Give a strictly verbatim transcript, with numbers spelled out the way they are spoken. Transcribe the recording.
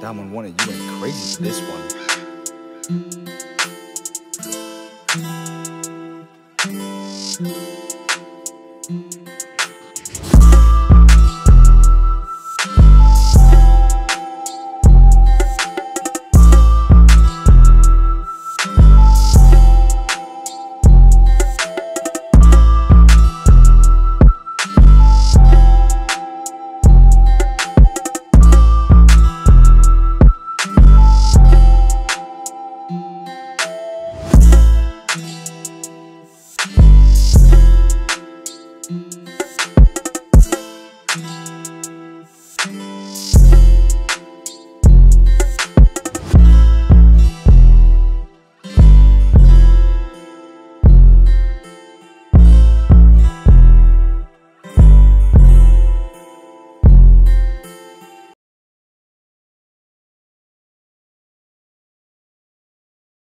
Diamond wanted you went crazy for this one.